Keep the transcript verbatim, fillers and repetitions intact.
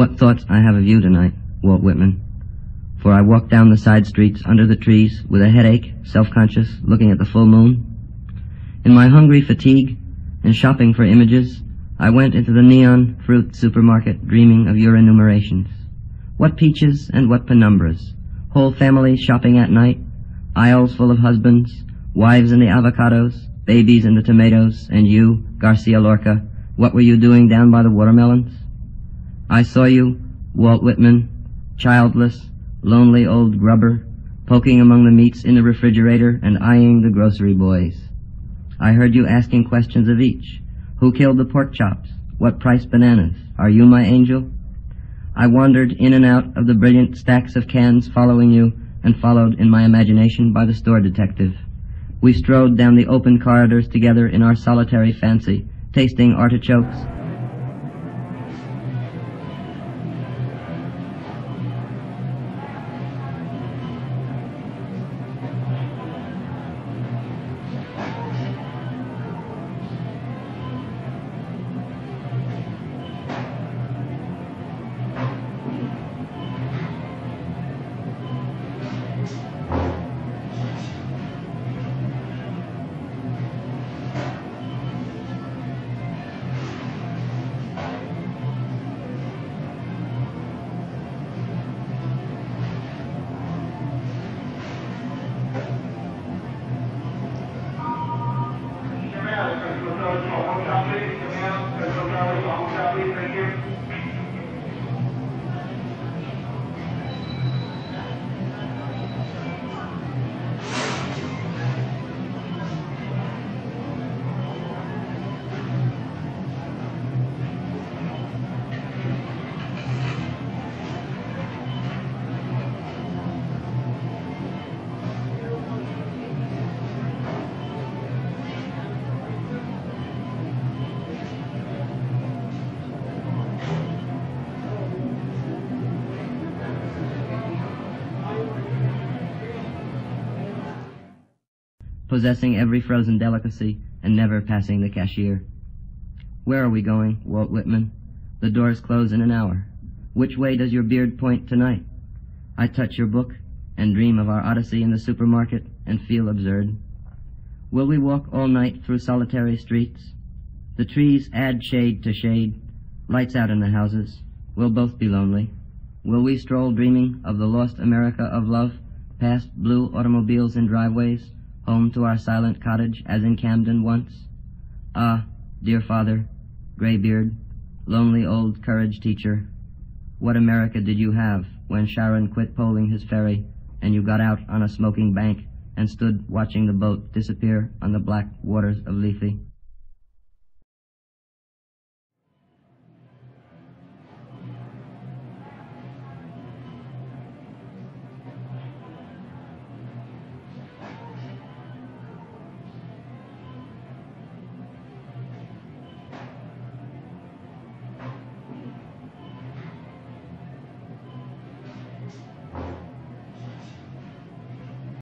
What thoughts I have of you tonight, Walt Whitman. For I walk down the side streets under the trees with a headache, self-conscious, looking at the full moon. In my hungry fatigue and shopping for images, I went into the neon fruit supermarket dreaming of your enumerations. What peaches and what penumbras, whole families shopping at night, aisles full of husbands, wives in the avocados, babies in the tomatoes, and you, Garcia Lorca, what were you doing down by the watermelons? I saw you, Walt Whitman, childless, lonely old grubber, poking among the meats in the refrigerator and eyeing the grocery boys. I heard you asking questions of each. Who killed the pork chops? What price bananas? Are you my angel? I wandered in and out of the brilliant stacks of cans following you and followed in my imagination by the store detective. We strode down the open corridors together in our solitary fancy, tasting artichokes, possessing every frozen delicacy and never passing the cashier. Where are we going, Walt Whitman? The doors close in an hour. Which way does your beard point tonight? I touch your book and dream of our odyssey in the supermarket and feel absurd. Will we walk all night through solitary streets? The trees add shade to shade, lights out in the houses. We'll both be lonely. Will we stroll dreaming of the lost America of love, past blue automobiles in driveways, home to our silent cottage as in Camden once? Ah, dear father, graybeard, lonely old courage teacher, what America did you have when Charon quit poling his ferry and you got out on a smoking bank and stood watching the boat disappear on the black waters of Lethe?